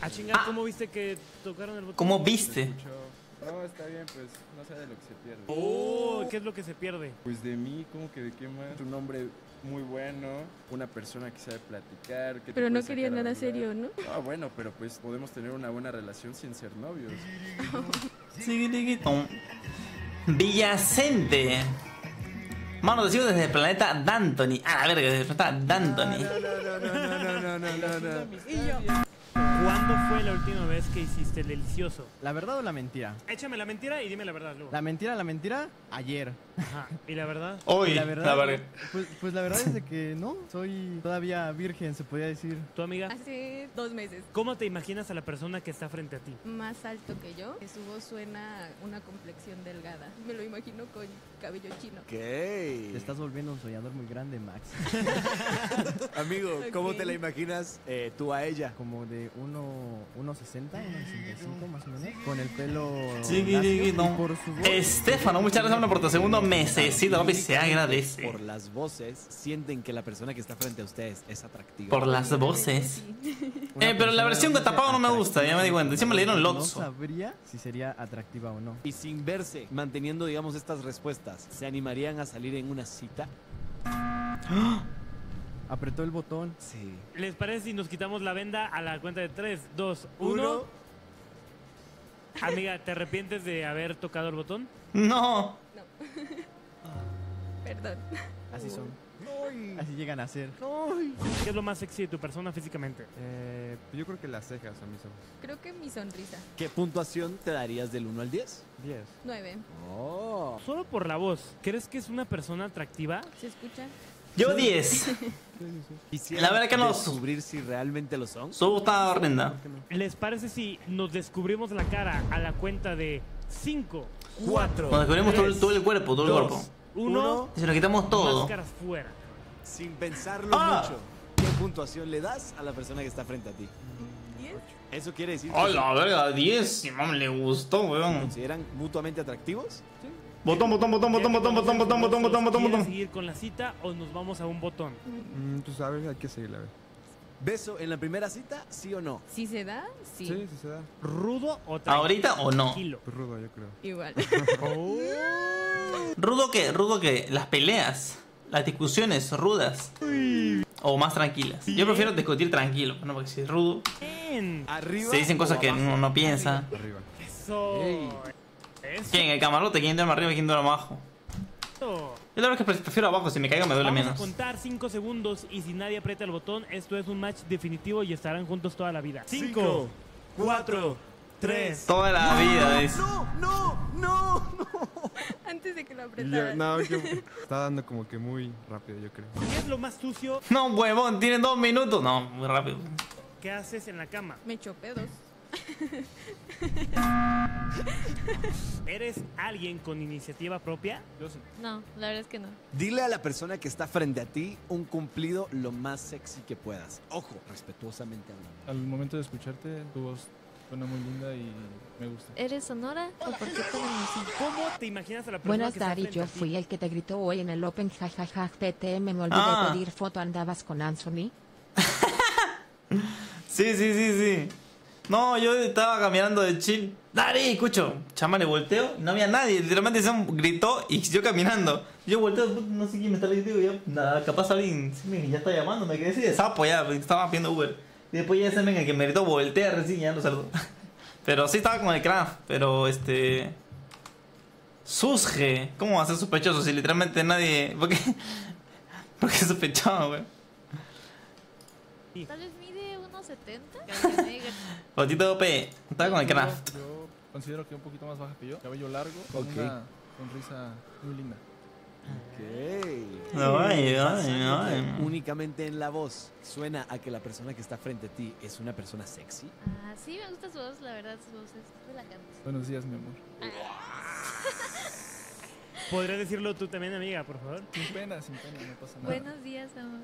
Ah, chingada, ¿cómo viste que tocaron el botón? ¿Cómo viste? No, está bien, pues, no sé de lo que se pierde. Oh, ¿qué es lo que se pierde? Pues de mí, como que de qué más. Tu nombre muy bueno, una persona que sabe platicar. Que pero no quería nada serio, ¿no? Ah, bueno, pero pues podemos tener una buena relación sin ser novios. Villacente. Mano, te sigo desde el planeta Dantony. Ah, a ver, desde el planeta Dantony. No, no, no, no, no, no, no, no. Y yo. ¿Cuándo fue la última vez que hiciste el delicioso? ¿La verdad o la mentira? Échame la mentira y dime la verdad luego. La mentira, la mentira, ayer. Ajá. ¿Y la verdad? Hoy, la verdad. La verdad. Pues, pues la verdad es de que no, soy todavía virgen, se podría decir. ¿Tu amiga? Hace dos meses. ¿Cómo te imaginas a la persona que está frente a ti? Más alto que yo, que su voz suena a una complexión delgada. Me lo imagino con cabello chino. ¿Qué? Te estás volviendo un soñador muy grande, Max. Amigo, ¿cómo okay. te la imaginas eh, tú a ella? Como de un uno sesenta, uno sesenta y cinco más o menos, con el pelo sí, lacio, no. Por su voz, Estefano, muchas gracias por tu segundo mesecito, papi, se agradece. Por las voces, sienten que la persona que está frente a ustedes es atractiva. Por las voces. Eh, pero la versión de tapado no me gusta, ya me di cuenta. Siempre le dieron Lotso. No sabría si sería atractiva o no. Y sin verse, manteniendo, digamos, estas respuestas, ¿se animarían a salir en una cita? ¡Ah! Apretó el botón. Sí. ¿Les parece si nos quitamos la venda a la cuenta de tres, dos, uno? Amiga, ¿te arrepientes de haber tocado el botón? No. No. Perdón. Así son. Así llegan a ser. ¿Qué es lo más sexy de tu persona físicamente? Eh, yo creo que las cejas a mis ojos. Creo que mi sonrisa. ¿Qué puntuación te darías del uno al diez? diez. nueve. Oh. Solo por la voz, ¿crees que es una persona atractiva? ¿Se escucha? Yo diez. La verdad que no. Descubrir si realmente lo son. Su gustada horrenda. ¿Les parece si nos descubrimos la cara a la cuenta de cinco, cuatro? Nos descubrimos tres, todo, el, todo el cuerpo, todo dos, el cuerpo. uno. Y se lo quitamos todo. Máscaras fuera. Sin pensarlo ah. mucho. ¿Qué puntuación le das a la persona que está frente a ti? diez. Eso quiere decir. ¡Hola, verga! diez. Si mam le gustó, weón. ¿Consideran mutuamente atractivos? Sí. Botón, botón, botón, botón, botón, botón, botón, botón, botón, botón, botón. ¿Seguir con la cita o nos vamos a un botón? Mm, tú sabes, hay que seguirla. ¿Beso en la primera cita, sí o no? Si se da, sí. Sí, sí se da. ¿Rudo o tranquilo? ¿Ahorita o no? Tranquilo. Rudo, yo creo. Igual. Oh. ¿Rudo qué? ¿Rudo qué? Las peleas, las discusiones rudas. Uy. O más tranquilas. Yo prefiero discutir tranquilo, no, porque si es rudo, se dicen cosas que uno no piensa. Arriba. Eso. Hey. ¿Quién? ¿El camarote? ¿Quién duerme arriba y quién duerme abajo? Yo la verdad es que prefiero abajo, si me caigo me duele Vamos menos. Vamos a contar cinco segundos y si nadie aprieta el botón, esto es un match definitivo y estarán juntos toda la vida. cinco, cuatro, tres. Toda la no, vida, es. No, no, no, no. Antes de que lo apretaran. No, que está dando como que muy rápido, yo creo. ¿Qué es lo más sucio? No, huevón, tienen dos minutos. No, muy rápido. ¿Qué haces en la cama? Me echo pedos. ¿Eres alguien con iniciativa propia? Yo sí. No, la verdad es que no. Dile a la persona que está frente a ti un cumplido lo más sexy que puedas. Ojo, respetuosamente hablando. Al momento de escucharte, tu voz suena muy linda y me gusta. ¿Eres sonora o por qué tan emocionada? ¿Cómo te imaginas a la persona Buenas que Dari, está frente a ti? Buenas, Dari, yo fui el que te gritó hoy en el Open jajaja P T M. Me olvidé ah. pedir foto. ¿Andabas con Anthony? Sí, sí, sí, sí. No, yo estaba caminando de chill. Dari, escucho. Chama, le volteo. No había nadie. Literalmente se gritó y yo caminando. Yo volteo, no sé quién me está gritando. Nada, capaz alguien ya está llamando. Me quedé así de sapo ya. Estaba pidiendo Uber. Y después ya ese men el que me gritó, voltea recién ya lo saludó. Pero sí estaba con el craft. Pero este... Susge. ¿Cómo va a ser sospechoso si literalmente nadie... ¿Por qué? ¿Por qué sospechaba, güey? Tal vez mide uno setenta. Potito O P, estaba con el craft. Yo, yo considero que un poquito más baja que yo. Cabello largo, con okay. una sonrisa muy linda. Ok. No, ay, ay, no, ay. Únicamente en la voz. ¿Suena a que la persona que está frente a ti es una persona sexy? Ah, sí, me gusta su voz, la verdad, su voz es relajante. Buenos días, mi amor. ¿Podrías decirlo tú también, amiga, por favor? Sin pena, sin pena, no pasa nada. Buenos días, amor.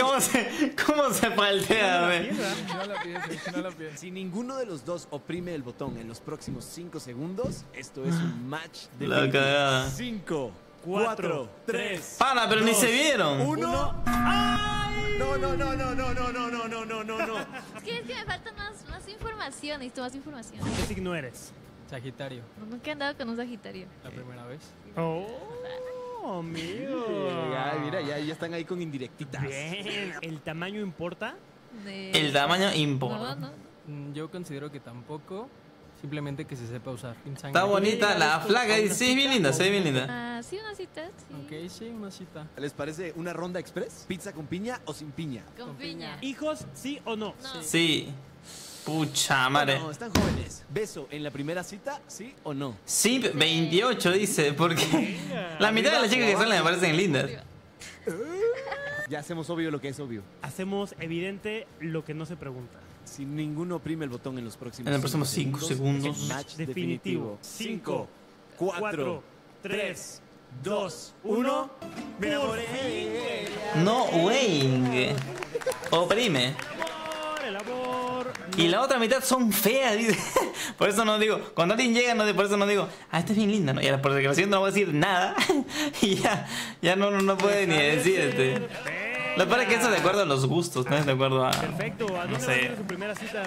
¿Cómo se, cómo se paltea, güey? No la pienses, no la pienses. Si ninguno de los dos oprime el botón en los próximos cinco segundos, esto es un match de la cagada. cinco, cuatro, tres. Para, pero ni se vieron. uno. ¡Ay! No, no, no, no, no, no, no, no, no, no, no, no. Es que es que me falta más, más información, necesito más información. ¿Qué signo eres? Sagitario. Nunca he andado con un Sagitario. ¿La primera vez? Oh, oh mío. Ya, mira, ya, ya están ahí con indirectitas. Bien. ¿El tamaño importa? De... El tamaño importa. No, no. Yo considero que tampoco. Simplemente que se sepa usar. Está bonita la flaca. Sí, es bien linda, sí, es bien linda. Ah, sí, una cita, sí. Ok, sí, una cita. ¿Les parece una ronda express? ¿Pizza con piña o sin piña? Con piña. ¿Hijos, sí o no? No. Sí. Pucha madre. No, no, están jóvenes. ¿Beso en la primera cita, sí o no? Sí, veintiocho dice, porque la mitad de las chicas que salen me parecen lindas. Ya hacemos obvio lo que es obvio. Hacemos evidente lo que no se pregunta. Si ninguno oprime el botón en los próximos en los próximos cinco segundos, segundos. Match definitivo. cinco, cuatro, tres, dos, uno. Me enamoré. No, wey. Oprime. y la otra mitad son feas. Por eso no digo, cuando alguien llega, no, por eso no digo, ah, esta es bien linda, ¿no? Y por desgraciadamente no voy a decir nada. Y ya, ya no, no, no puede ni decirte. Lo peor es que eso es de acuerdo a los gustos, no es de acuerdo a... Perfecto, ¿a dónde va a ir su primera cita?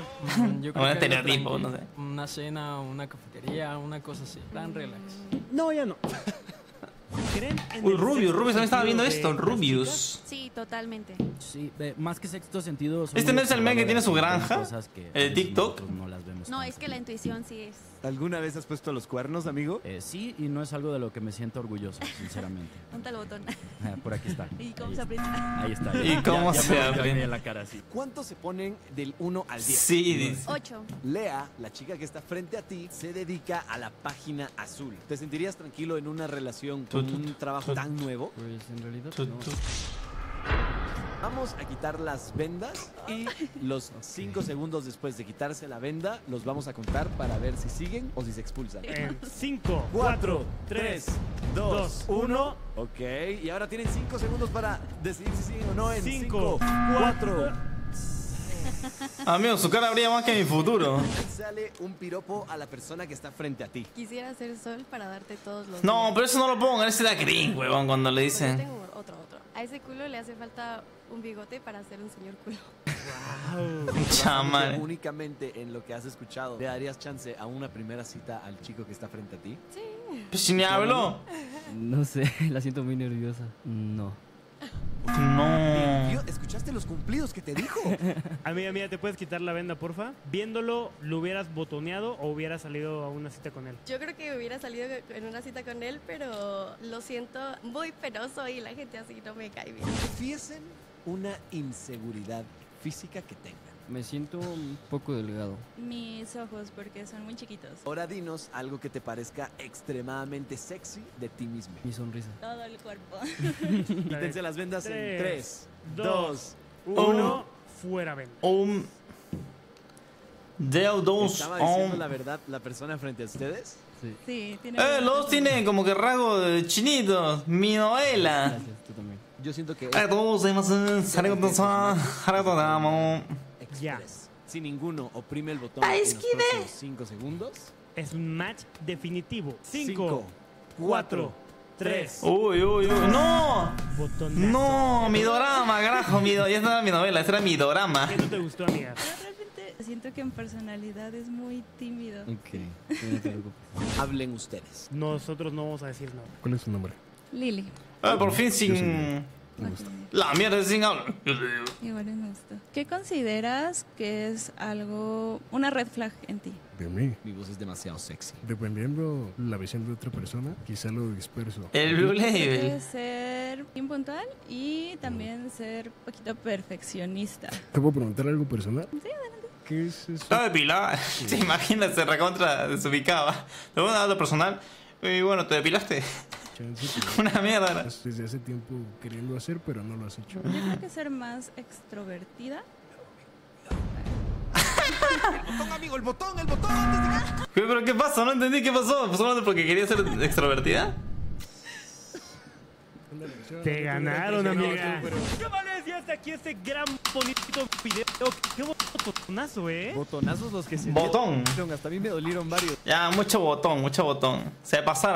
Yo creo un estereotipo, no sé. Una cena, una cafetería, una cosa así. Tan relax. No, ya no. Uy, Rubius, Rubius también estaba viendo esto, Rubius. Sí, totalmente. Sí, más que sexto sentido. Este no es el men que tiene su granja, el TikTok. No, es que la intuición sí es. ¿Alguna vez has puesto los cuernos, amigo? Eh, sí, y no es algo de lo que me siento orgulloso, sinceramente. Ponte el botón. Por aquí está. ¿Y cómo se aprieta? Ahí está. ¿Y cómo se aprieta? La cara así. ¿Cuánto se ponen del uno al diez? Sí, dice. ocho. Lea, la chica que está frente a ti, se dedica a la página azul. ¿Te sentirías tranquilo en una relación con un trabajo tan nuevo? Pues en realidad no. Vamos a quitar las vendas y los cinco segundos después de quitarse la venda los vamos a contar para ver si siguen o si se expulsan. En cinco, cuatro, tres, dos, uno. Ok, y ahora tienen cinco segundos para decidir si siguen o no en cinco, cuatro. Amigo, su cara habría más que mi futuro. Sale un piropo a la persona que está frente a ti. Quisiera ser sol para darte todos los... No, días. Pero eso no lo pongan, ese da cringe, huevón, cuando le dicen... Pues yo tengo otro, otro. A ese culo le hace falta un bigote para ser un señor culo. Wow. Chama. Únicamente en lo que has escuchado, ¿le darías chance a una primera cita al chico que está frente a ti? Sí. Pues si me habló. No sé, la siento muy nerviosa. No. No. Tío, ¿escuchaste los cumplidos que te dijo? Amiga, amiga, ¿te puedes quitar la venda, porfa? Viéndolo, ¿lo hubieras botoneado o hubieras salido a una cita con él? Yo creo que hubiera salido en una cita con él, pero lo siento muy penoso y la gente así no me cae bien. Confiesen una inseguridad física que tengan. Me siento un poco delgado. Mis ojos, porque son muy chiquitos. Ahora dinos algo que te parezca extremadamente sexy de ti mismo. Mi sonrisa. Todo el cuerpo. Quítense las vendas en tres, dos, uno. Fuera venda. Um, dos, ¿Estaba diciendo um. la verdad la persona frente a ustedes? Sí. Sí, tiene eh, los tienen como que rasgo de chinitos. Mi novela. Gracias, tú también. Yo siento que... Ya. Si ninguno oprime el botón en los próximos cinco segundos, es un match definitivo. cinco, cuatro, tres. Uy, uy, uy. ¡No! Botonazo. ¡No! Mi dorama, carajo. Mi do... Ya no era mi novela, esta era mi dorama. ¿Qué no te gustó, amiga? Siento que en personalidad es muy tímido. Ok. No te preocupes. Hablen ustedes. Nosotros no vamos a decir nada. ¿Cuál es su nombre? Lili. Ah, por fin sin... La mierda es sin hablar. Igual es gusto. ¿Qué consideras que es algo, una red flag en ti? De mí. Mi voz es demasiado sexy. Dependiendo la visión de otra persona, quizá lo disperso. El blue label. Puede ser impuntual y también ser un poquito perfeccionista. ¿Te puedo preguntar algo personal? Sí, adelante. ¿Qué es eso? Estaba depilada. ¿Te imaginas? Se recontra desubicaba. Te voy a dar lo personal. Y bueno, ¿te depilaste? Una mierda. Desde hace tiempo queriendo hacer, pero no lo has hecho. Yo creo que ser más extrovertida. El botón, amigo, el botón, el botón. ¿Pero qué pasó? No entendí qué pasó. ¿Solo porque quería ser extrovertida? Te ganaron, amiga. ¿Qué vale si hasta aquí este gran bonito video? Qué botonazo, eh. Botonazos los que se... Botón. Hasta a mí me dolieron varios. Ya, mucho botón, mucho botón. Se pasaron.